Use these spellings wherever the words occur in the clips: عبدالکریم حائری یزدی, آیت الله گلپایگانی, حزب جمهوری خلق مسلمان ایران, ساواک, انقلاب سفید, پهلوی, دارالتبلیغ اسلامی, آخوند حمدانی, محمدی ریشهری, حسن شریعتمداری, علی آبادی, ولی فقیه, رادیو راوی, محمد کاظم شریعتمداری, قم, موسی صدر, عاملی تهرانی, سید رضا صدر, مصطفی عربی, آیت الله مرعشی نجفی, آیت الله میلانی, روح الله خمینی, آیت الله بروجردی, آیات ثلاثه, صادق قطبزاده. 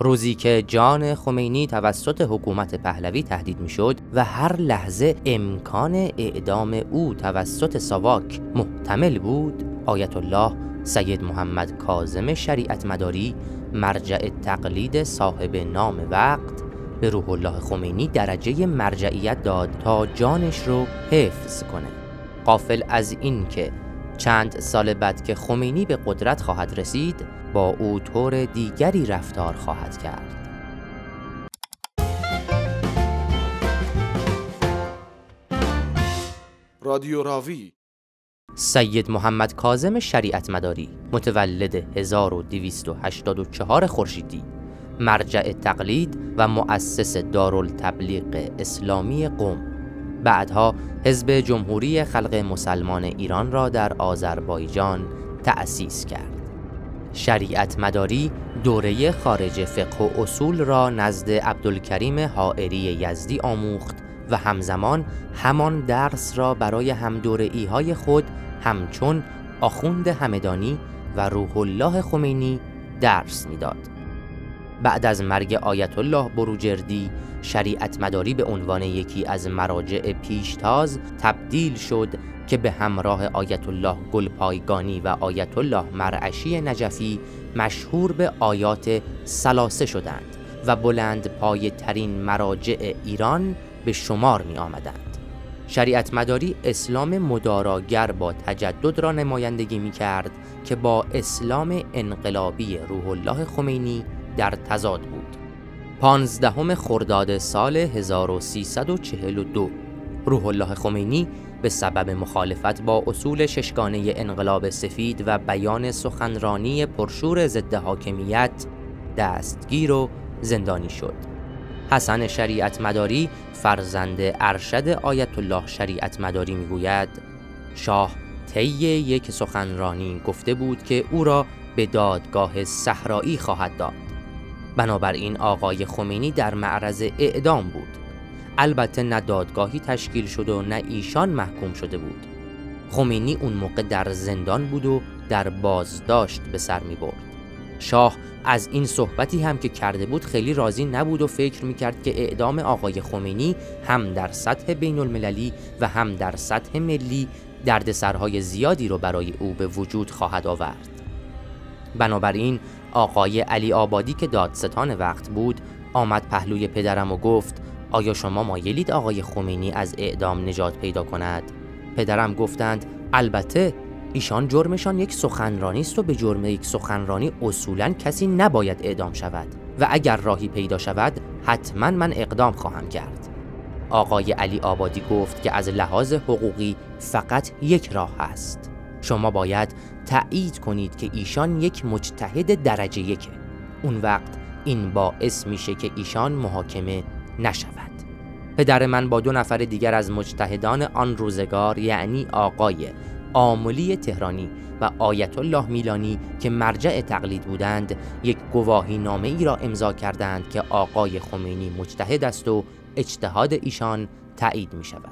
روزی که جان خمینی توسط حکومت پهلوی تهدید میشد و هر لحظه امکان اعدام او توسط ساواک محتمل بود، آیت الله سید محمد کاظم شریعتمداری مرجع تقلید صاحب نام وقت به روح الله خمینی درجه مرجعیت داد تا جانش رو حفظ کنه، غافل از این که چند سال بعد که خمینی به قدرت خواهد رسید با او طور دیگری رفتار خواهد کرد. رادیو راوی. سید محمد کاظم شریعتمداری متولد 1284 خورشیدی، مرجع تقلید و مؤسس دارالتبلیغ اسلامی قم، بعدها حزب جمهوری خلق مسلمان ایران را در آذربایجان تأسیس کرد. شریعتمداری دوره خارج فقه و اصول را نزد عبدالکریم حائری یزدی آموخت و همزمان همان درس را برای همدوره‌ای های خود همچون آخوند حمدانی و روح الله خمینی درس میداد. بعد از مرگ آیت الله بروجردی، شریعتمداری به عنوان یکی از مراجع پیشتاز تبدیل شد که به همراه آیت الله گلپایگانی و آیت الله مرعشی نجفی مشهور به آیات ثلاثه شدند و بلند پایه ترین مراجع ایران به شمار می آمدند. شریعتمداری اسلام مداراگر با تجدد را نمایندگی می کرد که با اسلام انقلابی روح الله خمینی در تضاد بود. 15 خرداد سال 1342 روح الله خمینی به سبب مخالفت با اصول ششگانه انقلاب سفید و بیان سخنرانی پرشور ضد حاکمیت دستگیر و زندانی شد. حسن شریعتمداری فرزند ارشد آیت الله شریعتمداری میگوید شاه طی یک سخنرانی گفته بود که او را به دادگاه صحرایی خواهد داد. بنابراین آقای خمینی در معرض اعدام بود. البته نه دادگاهی تشکیل شد و نه ایشان محکوم شده بود. خمینی اون موقع در زندان بود و در بازداشت به سر می برد. شاه از این صحبتی هم که کرده بود خیلی راضی نبود و فکر می کرد که اعدام آقای خمینی هم در سطح بین المللی و هم در سطح ملی دردسرهای زیادی رو برای او به وجود خواهد آورد. بنابراین آقای علی آبادی که دادستان وقت بود آمد پهلوی پدرم و گفت آیا شما مایلید آقای خمینی از اعدام نجات پیدا کند؟ پدرم گفتند البته، ایشان جرمشان یک سخنرانی است و به جرم یک سخنرانی اصولا کسی نباید اعدام شود و اگر راهی پیدا شود حتما من اقدام خواهم کرد. آقای علی آبادی گفت که از لحاظ حقوقی فقط یک راه است. شما باید تأیید کنید که ایشان یک مجتهد درجه یکه. اون وقت این باعث میشه که ایشان محاکمه نشود. پدر من با 2 نفر دیگر از مجتهدان آن روزگار یعنی آقای عاملی تهرانی و آیت الله میلانی که مرجع تقلید بودند یک گواهی نامه ای را امضا کردند که آقای خمینی مجتهد است و اجتهاد ایشان تأیید می شود.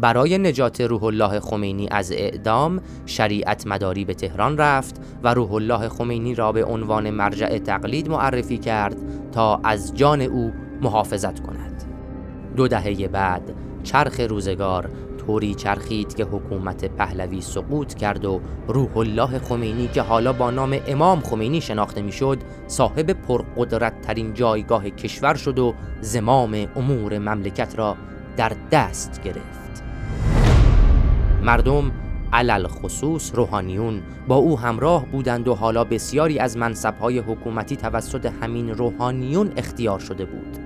برای نجات روح الله خمینی از اعدام شریعتمداری به تهران رفت و روح الله خمینی را به عنوان مرجع تقلید معرفی کرد تا از جان او محافظت کند. 2 دهه بعد چرخ روزگار طوری چرخید که حکومت پهلوی سقوط کرد و روح الله خمینی که حالا با نام امام خمینی شناخته میشد صاحب پرقدرت ترین جایگاه کشور شد و زمام امور مملکت را در دست گرفت. مردم علل خصوص روحانیون با او همراه بودند و حالا بسیاری از منصب‌های حکومتی توسط همین روحانیون اختیار شده بود.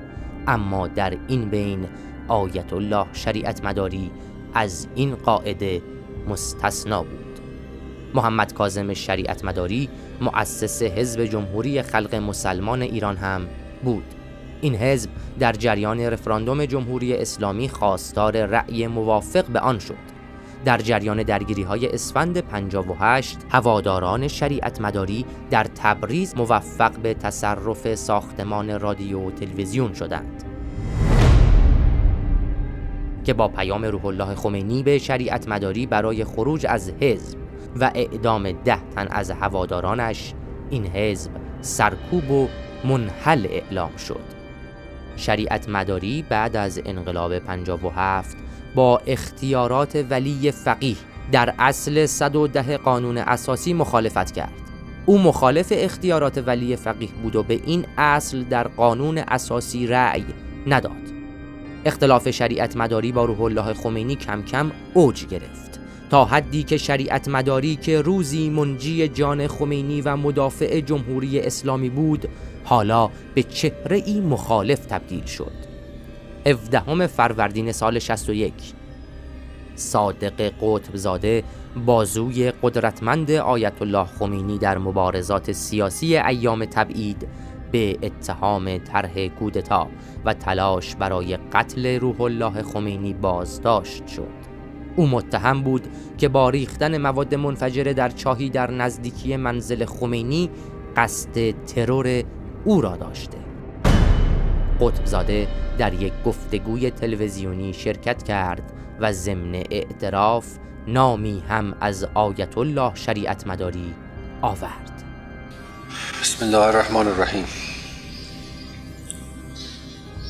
اما در این بین آیت الله شریعتمداری از این قاعده مستثنا بود. محمد کاظم شریعتمداری مؤسس حزب جمهوری خلق مسلمان ایران هم بود. این حزب در جریان رفراندوم جمهوری اسلامی خواستار رأی موافق به آن شد. در جریان درگیری‌های اسفند 58 هواداران شریعتمداری در تبریز موفق به تصرف ساختمان رادیو و تلویزیون شدند که با پیام روح الله خمینی به شریعتمداری برای خروج از حزب و اعدام 10 تن از هوادارانش این حزب سرکوب و منحل اعلام شد. شریعتمداری بعد از انقلاب 57 با اختیارات ولی فقیه در اصل 110 قانون اساسی مخالفت کرد. او مخالف اختیارات ولی فقیه بود و به این اصل در قانون اساسی رأی نداد. اختلاف شریعتمداری با روح الله خمینی کم کم اوج گرفت تا حدی که شریعتمداری که روزی منجی جان خمینی و مدافع جمهوری اسلامی بود، حالا به چهره‌ای مخالف تبدیل شد. 17 فروردین سال 61 صادق قطبزاده، بازوی قدرتمند آیت الله خمینی در مبارزات سیاسی ایام تبعید، به اتهام طرح کودتا و تلاش برای قتل روح الله خمینی بازداشت شد. او متهم بود که با ریختن مواد منفجره در چاهی در نزدیکی منزل خمینی قصد ترور او را داشته. قطبزاده در یک گفتگوی تلویزیونی شرکت کرد و ضمن اعتراف نامی هم از آیت الله شریعتمداری آورد. بسم الله الرحمن الرحیم.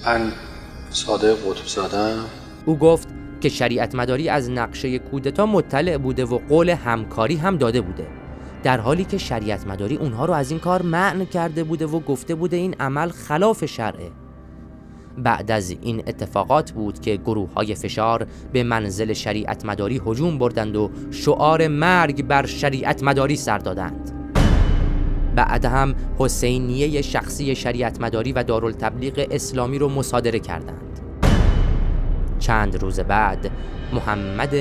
من صادق قطبزاده. او گفت که شریعتمداری از نقشه کودتا مطلع بوده و قول همکاری هم داده بوده، در حالی که شریعتمداری اونها رو از این کار منع کرده بوده و گفته بوده این عمل خلاف شرعه. بعد از این اتفاقات بود که گروه‌های فشار به منزل شریعتمداری هجوم بردند و شعار مرگ بر شریعتمداری سر دادند. بعد هم حسینیه شخصی شریعتمداری و دارالتبلیغ اسلامی رو مصادره کردند. چند روز بعد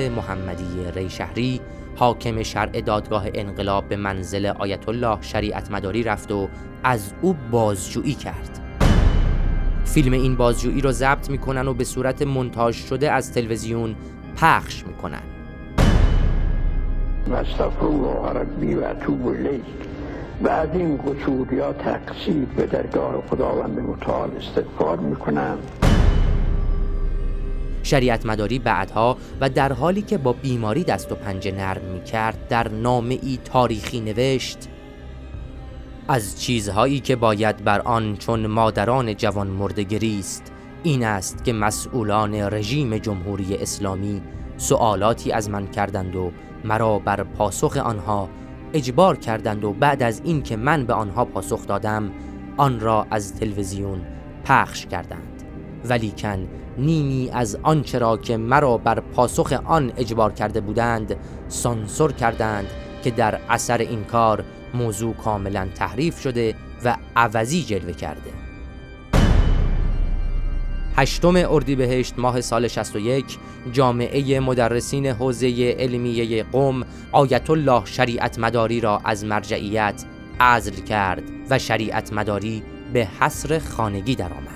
محمدی ریشهری، حاکم شرع دادگاه انقلاب، به منزل آیت الله شریعتمداری رفت و از او بازجویی کرد. فیلم این بازجویی رو ضبط میکنن و به صورت مونتاژ شده از تلویزیون پخش میکنن. مصطفی عربی و توبلیک بعد این قصور یا تقصیر به درگاه خداوند متعال استغفار میکنن. شریعتمداری بعدها و در حالی که با بیماری دست و پنجه نرم میکرد، در نامه‌ای تاریخی نوشت: از چیزهایی که باید بر آن چون مادران جوان مرده گریست، این است که مسئولان رژیم جمهوری اسلامی سوالاتی از من کردند و مرا بر پاسخ آنها اجبار کردند و بعد از این که من به آنها پاسخ دادم، آن را از تلویزیون پخش کردند. ولیکن نیمی از آنچه را که مرا بر پاسخ آن اجبار کرده بودند سانسور کردند که در اثر این کار موضوع کاملا تحریف شده و عوضی جلوه کرده. 8 اردیبهشت ماه سال 61 جامعه مدرسین حوزه علمیه قم آیت الله شریعتمداری را از مرجعیت عزل کرد و شریعتمداری به حصر خانگی درآمد.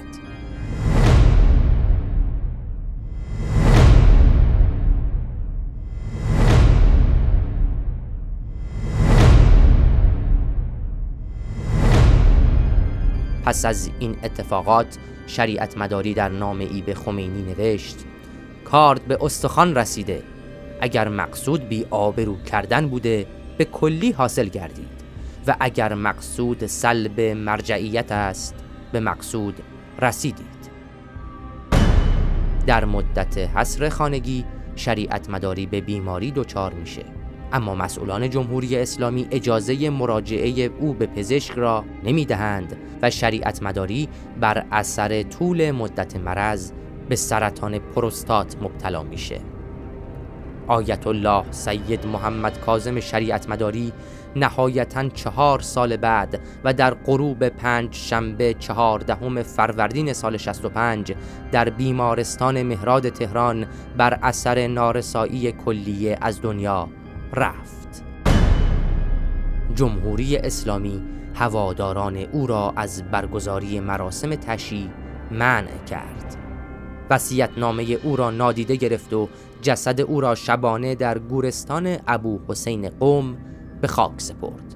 پس از این اتفاقات شریعتمداری در نامه‌ای به خمینی نوشت: کارد به استخوان رسیده، اگر مقصود بی آبرو کردن بوده به کلی حاصل گردید و اگر مقصود سلب مرجعیت است به مقصود رسیدید. در مدت حصر خانگی شریعتمداری به بیماری دچار میشه، اما مسئولان جمهوری اسلامی اجازه مراجعه او به پزشک را نمیدهند و شریعتمداری بر اثر طول مدت مرض به سرطان پروستات مبتلا میشه. آیت الله سید محمد کاظم شریعتمداری نهایتاً 4 سال بعد و در غروب 5 شنبه 14 فروردین سال 65 در بیمارستان مهراد تهران بر اثر نارسایی کلیه از دنیا رفت. جمهوری اسلامی هواداران او را از برگزاری مراسم تشییع منع کرد. وصیت‌نامه او را نادیده گرفت و جسد او را شبانه در گورستان ابو حسین قم به خاک سپرد.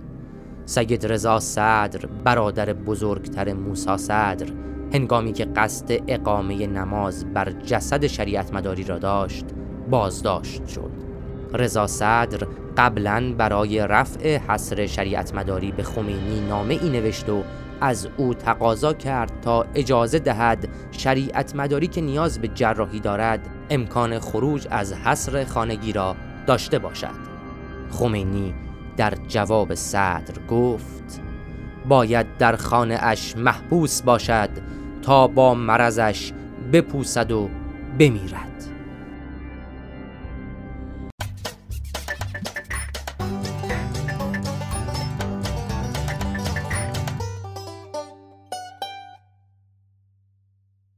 سید رضا صدر، برادر بزرگتر موسی صدر، هنگامی که قصد اقامه نماز بر جسد شریعتمداری را داشت، بازداشت شد. رضا صدر قبلا برای رفع حصر شریعتمداری به خمینی نامه‌ای نوشت و از او تقاضا کرد تا اجازه دهد شریعتمداری که نیاز به جراحی دارد امکان خروج از حصر خانگی را داشته باشد. خمینی در جواب صدر گفت باید در خانه اش محبوس باشد تا با مرضش بپوسد و بمیرد.